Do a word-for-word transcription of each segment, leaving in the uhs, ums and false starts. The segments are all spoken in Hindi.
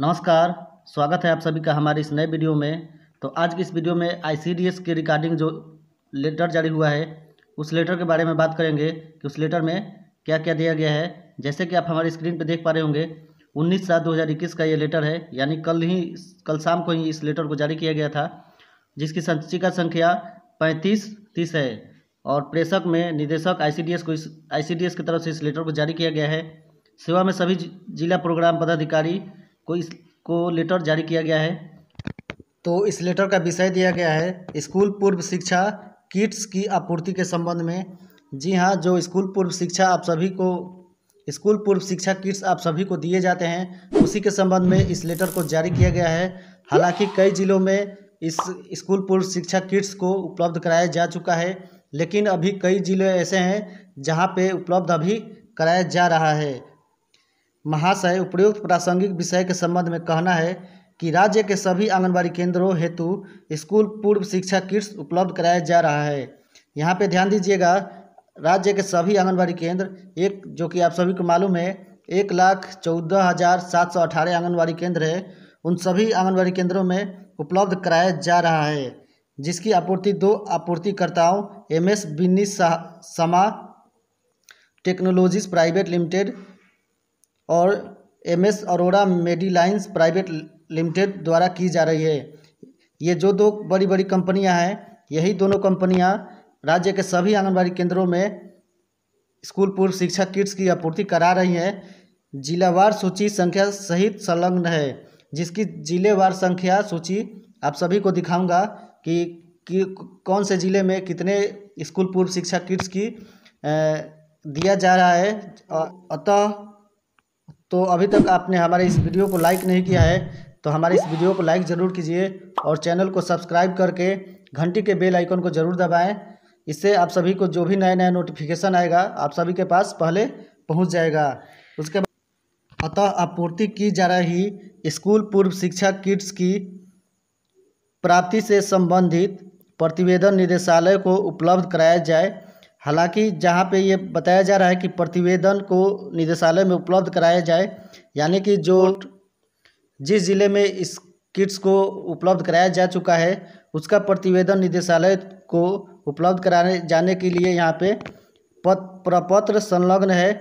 नमस्कार, स्वागत है आप सभी का हमारे इस नए वीडियो में। तो आज की इस वीडियो में आईसीडीएस के रिगार्डिंग जो लेटर जारी हुआ है उस लेटर के बारे में बात करेंगे कि उस लेटर में क्या क्या दिया गया है। जैसे कि आप हमारी स्क्रीन पर देख पा रहे होंगे उन्नीस सात दो हज़ार इक्कीस का ये लेटर है, यानी कल ही कल शाम को ही इस लेटर को जारी किया गया था, जिसकी संचिका संख्या पैंतीस तीस है और प्रेषक में निदेशक आईसीडीएस को इस आईसीडीएस की तरफ से इस लेटर को जारी किया गया है। सेवा में सभी जिला प्रोग्राम पदाधिकारी को इस को लेटर जारी किया गया है। तो इस लेटर का विषय दिया गया है स्कूल पूर्व शिक्षा किट्स की आपूर्ति के संबंध में। जी हाँ, जो स्कूल पूर्व शिक्षा आप सभी को स्कूल पूर्व शिक्षा किट्स आप सभी को दिए जाते हैं उसी के संबंध में इस लेटर को जारी किया गया है। हालांकि कई जिलों में इस स्कूल पूर्व शिक्षा किट्स को उपलब्ध कराया जा चुका है, लेकिन अभी कई जिले ऐसे हैं जहाँ पे उपलब्ध अभी कराया जा रहा है। महाशय, उपयुक्त प्रासंगिक विषय के संबंध में कहना है कि राज्य के सभी आंगनबाड़ी केंद्रों हेतु स्कूल पूर्व शिक्षा किट्स उपलब्ध कराया जा रहा है। यहाँ पे ध्यान दीजिएगा, राज्य के सभी आंगनबाड़ी केंद्र एक जो कि आप सभी को मालूम है एक लाख चौदह हज़ार सात सौ अठारह आंगनबाड़ी केंद्र है, उन सभी आंगनबाड़ी केंद्रों में उपलब्ध कराया जा रहा है, जिसकी आपूर्ति दो आपूर्तिकर्ताओं M S Binny Sama technologies private limited और M S Arora मेडिलाइंस private limited द्वारा की जा रही है। ये जो दो बड़ी बड़ी कंपनियां हैं, यही दोनों कंपनियां राज्य के सभी आंगनबाड़ी केंद्रों में स्कूल पूर्व शिक्षा किट्स की आपूर्ति करा रही हैं। जिलावार सूची संख्या सहित संलग्न है, जिसकी जिलेवार संख्या सूची आप सभी को दिखाऊंगा कि, कि कौन से ज़िले में कितने स्कूल पूर्व शिक्षा किट्स की दिया जा रहा है। अतः तो अभी तक आपने हमारे इस वीडियो को लाइक नहीं किया है तो हमारे इस वीडियो को लाइक ज़रूर कीजिए और चैनल को सब्सक्राइब करके घंटी के बेल आइकन को ज़रूर दबाएं। इससे आप सभी को जो भी नया नया नोटिफिकेशन आएगा आप सभी के पास पहले पहुंच जाएगा। उसके बाद अतः आपूर्ति की जा रही स्कूल पूर्व शिक्षा किट्स की प्राप्ति से संबंधित प्रतिवेदन निदेशालय को उपलब्ध कराया जाए। हालांकि जहां पे ये बताया जा रहा है कि प्रतिवेदन को निदेशालय में उपलब्ध कराया जाए, यानी कि जो जिस ज़िले में इस किट्स को उपलब्ध कराया जा चुका है उसका प्रतिवेदन निदेशालय को उपलब्ध कराने जाने के लिए यहाँ पे प्रपत्र संलग्न है।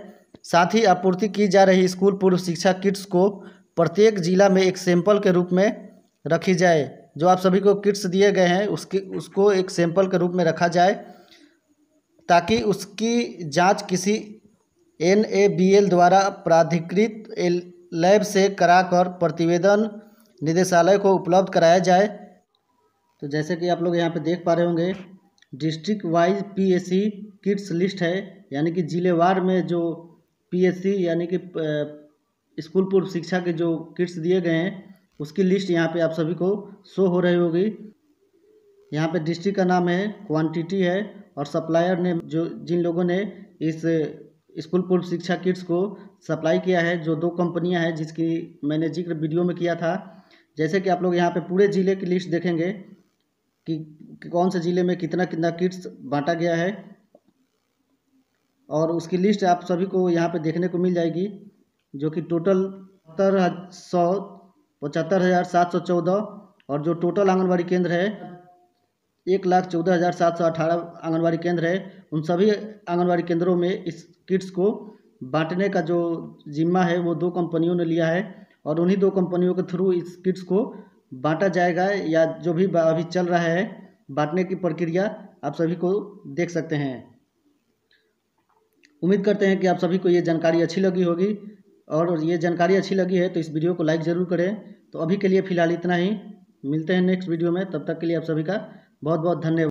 साथ ही आपूर्ति की जा रही स्कूल पूर्व शिक्षा किट्स को प्रत्येक जिला में एक सैंपल के रूप में रखी जाए। जो आप सभी को किट्स दिए गए हैं उसके उसको एक सैंपल के रूप में रखा जाए ताकि उसकी जांच किसी एन ए बी एल द्वारा प्राधिकृत लैब से कराकर प्रतिवेदन निदेशालय को उपलब्ध कराया जाए। तो जैसे कि आप लोग यहाँ पे देख पा रहे होंगे district wise P S C kits list है, यानी कि जिलेवार में जो पी एस सी यानी कि स्कूल पूर्व शिक्षा के जो किट्स दिए गए हैं उसकी लिस्ट यहाँ पे आप सभी को शो हो रही होगी। यहाँ पे डिस्ट्रिक्ट का नाम है, क्वांटिटी है और सप्लायर ने जो जिन लोगों ने इस स्कूल पूर्व शिक्षा किट्स को सप्लाई किया है जो दो कंपनियां हैं जिसकी मैंने जिक्र वीडियो में किया था। जैसे कि आप लोग यहाँ पे पूरे ज़िले की लिस्ट देखेंगे कि, कि कौन से ज़िले में कितना कितना किट्स बांटा गया है और उसकी लिस्ट आप सभी को यहाँ पे देखने को मिल जाएगी, जो कि टोटल सौ पचहत्तर हज़ार सात सौ चौदह और जो टोटल आंगनबाड़ी केंद्र है एक लाख चौदह हज़ार सात सौ अठारह आंगनबाड़ी केंद्र है, उन सभी आंगनबाड़ी केंद्रों में इस किट्स को बांटने का जो जिम्मा है वो दो कंपनियों ने लिया है और उन्हीं दो कंपनियों के थ्रू इस किट्स को बांटा जाएगा। या जो भी अभी चल रहा है बांटने की प्रक्रिया आप सभी को देख सकते हैं। उम्मीद करते हैं कि आप सभी को ये जानकारी अच्छी लगी होगी और ये जानकारी अच्छी लगी है तो इस वीडियो को लाइक ज़रूर करें। तो अभी के लिए फ़िलहाल इतना ही, मिलते हैं नेक्स्ट वीडियो में। तब तक के लिए आप सभी का बहुत बहुत धन्यवाद।